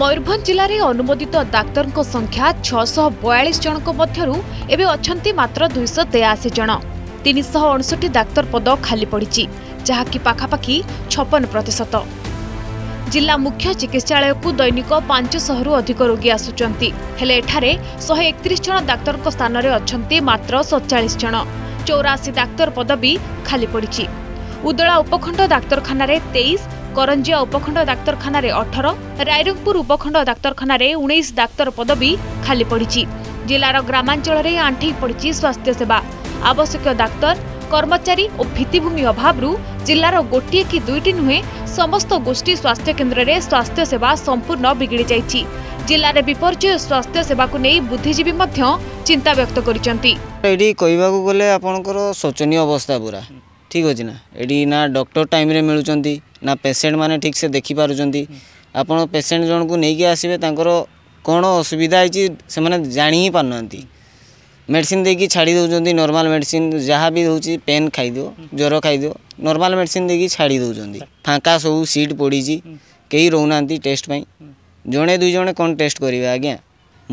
मयूरभंज जिले में अनुमोदित डाक्तर को संख्या 642 जनों मध्यरू एबे अछंती मात्र 283 जन। 359 डाक्तर पद खाली पड़ी जहाँकि पाखापाखि 56%। जिला मुख्य चिकित्सालय को दैनिक 500 अधिक रोगी आसुचंती हेले एठारे 131 जन डाक्तर को स्थान रे अछंती मात्र 47 जन। 84 डाक्तर पद भी खाली पड़ी। उदला उपखंड डाक्तरखाना 23, करंजिया उपखंड डाक्तरखाना 18, रायरंगपुर उपखंड डाक्तरखाना 19 डाक्तर पद भी खाली पड़ी। जिलार ग्रामांचल में आंठी पड़ी स्वास्थ्य सेवा। आवश्यक डाक्तर कर्मचारी और भित्तिभूमि अभाव जिलार गोटे कि दुईटी नुहे समस्त गोष्ठी स्वास्थ्य केन्द्र में स्वास्थ्य सेवा संपूर्ण बिगिड़ जाइछि। जिलार विपर्जय स्वास्थ्य सेवा को नहीं बुद्धिजीवी चिंता व्यक्त करिसेंति। एडी कहबाकू गले आपनकर शोचनीय अवस्था पूरा ठीक अछि ना। एडी ना डॉक्टर टाइम रे मिलुचंती ना पेशेंट माने ठीक से देखि पारुचंती। आपन पेशेंट जन को नेकी आसीबे तांकर कोन असुविधा अछि से माने जानि ही पारनंती। मेडिसिन देखि छाड़ी दउचंती। नॉर्मल मेडिसिन जहाँ भी होउची पेन खाई दियो ज्वर खाई दियो नॉर्मल मेडिसिन देखि छाड़ी दउचंती। फांका सब सीट पड़ी कई रोनांती टेस्ट पई। जड़े दुई जड़े कौन टेस्ट करेंगे आज्ञा।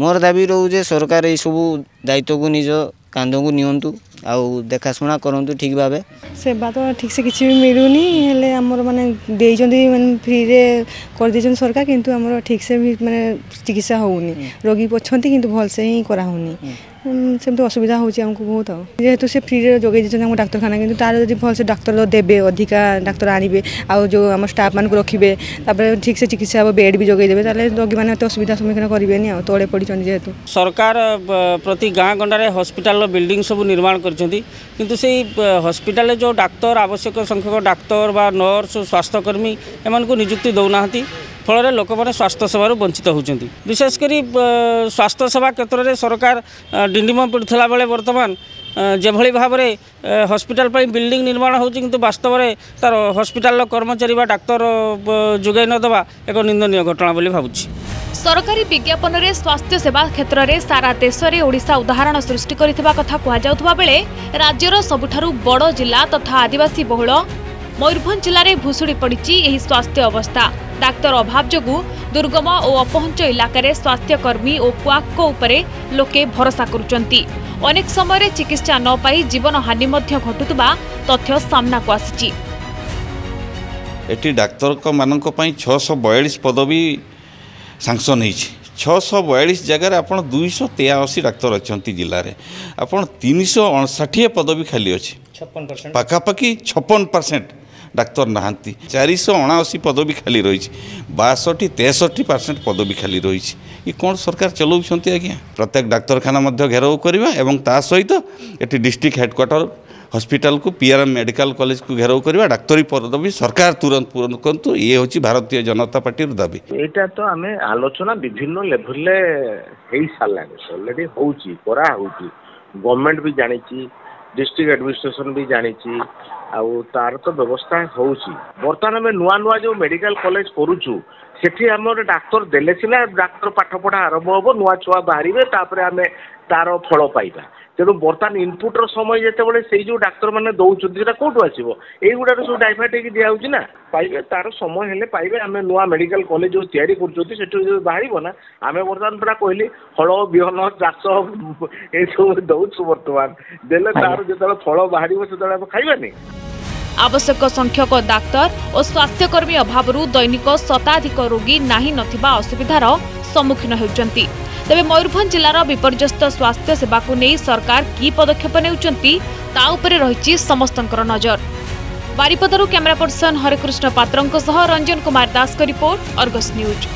मोर दाबी रोजे सरकार ये सब दायित्व को निज कांध को निंतु आउ देखाशुना करूँ ठीक भाव सेवा तो ठीक से किसी भी मिलूनी हेले आमर माने दे माने फ्री रे कर दे सरकार किंतु आमर ठीक से भी माने चिकित्सा होनी। रोगी अच्छे किंतु भल से ही कराऊनी सेमती असुविधा होची हमको बहुत। आ जेहेतु से फ्री रे जोगे दिसन हम डाक्टरखाना किंतु तार जदी भल से डाक्टर देबे अधिका डाक्टर आनिबे आ जो हम स्टाफ मान को रखिबे तापर ठीक से चिकित्सा हो बेड भी जोगे देबे ताले रोगी माने तो असुविधा सम्मुखीन करिवेनी। आ तोड़े पड़ी चन जेहेतु सरकार प्रति गांव गंडारे हॉस्पिटल रो बिल्डिंग सब निर्माण करचंती किंतु सेई हॉस्पिटल जो डाक्टर आवश्यक संख्यक डाक्टर बा नर्स स्वास्थ्यकर्मी एमन को नियुक्ति दउनाहती। फल लोक मैंने स्वास्थ्य सेवु वंचित होती। विशेषकर स्वास्थ्य सेवा क्षेत्र में सरकार डिंडिम पीड़ुला बेले बर्तमान जे भली भाव हॉस्पिटल पर बिल्डिंग निर्माण हो वास्तव में तार हॉस्पिटल कर्मचारी डाक्तर जोगाई नदवा एक निंदनीय घटना बोली भावुछि। सरकारी विज्ञापन में स्वास्थ्य सेवा क्षेत्र में सारा देश में ओडिशा उदाहरण सृष्टि करथिबा कथा कहजाउथबा बेले राज्यर सबुठारु बड़ जिला तथा आदिवासी बहुल मयूरभंज जिले में भुशुड़ी पड़ी यह स्वास्थ्य अवस्था। डाक्तर अभाव जोगु दुर्गम और अपहंच इलाके स्वास्थ्यकर्मी और क्वाक को उपरे लोके भरोसा करुचंती। अनेक समय चिकित्सा न पाई जीवन हानि मध्य घटुतबा तथ्य सामना को आसीछि। एटी डाक्तर मानक पई 642 पद भी सांक्शन होईछि। 642 जगार आप 283 डाक्तर अच्छा जिले में आप 359 पद भी खाली अच्छे पाखापाखि 56% डाक्तर नहांती। 479 पद भी खाली रही 62-63% पद भी खाली रही। ये कौन सरकार चलाउछंती आज्ञा। प्रत्येक डाक्तरखाना घेराव करवा एवं ता सहित एटी डिस्ट्रिक्ट हेडक्वार्टर हॉस्पिटल को पीआरएम मेडिकल कॉलेज को घेराव करवा डाक्तरी पद भी सरकार तुरंत पूरण करतु। ये होची भारतीय जनता पार्टी दाबी। एटा तो आमे आलोचना विभिन्न लेवल हे सारे अलरेडी होची करा होची। गवर्नमेंट भी जानिची डिस्ट्रिक्ट एडमिनिस्ट्रेशन भी जानिची आउ तार तो व्यवस्था होची। बर्तमान में नुआ नुआ जो मेडिकल कॉलेज करूचु सेठी हमर डाक्टर देले सिना डाक्टर पाठ पढ़ा आरंभ होबो नुआ छुआ बाहरिबे तापर आमे तार फल पाइबा। तेणु बर्तमान इनपुट समय जितेबाला से जो डाक्तर मैंने दौरान कौटू आसो युवा सब डाइवर्ट हो दिखाई ना पाइबे तार समय हेल्ले पाइबे। आम नुआ मेडिकल कॉलेज जो तैयारी करूँ बाहर ना आम बर्तमान पूरा कहली हल बिहन चाष यू दौर बर्तमान देने तार जो फल बाहर से खाइबानी। आवश्यक संख्यक डाक्तर और स्वास्थ्यकर्मी अभाव दैनिक शताधिक रोगी नाही नथिबा असुविधार सम्मुखीन होउचंती। तबे मयूरभंज जिलार विपर्यस्त स्वास्थ्य सेवा को नहीं सरकार की पदक्षेप नेउचंती ता उपरे रहिछि समस्तंकर नजर। बारिपदारु कैमरा पर्सन हरिकृष्ण पात्रंक सह रंजन कुमार दास को रिपोर्ट अर्गस न्यूज।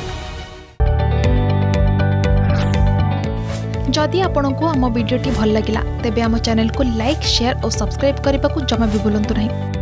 जदि आपंक आम भिड्टे भल लगा तेब आम चैनल को लाइक शेयर और सब्सक्राइब करने को जमा भी भूलु ना।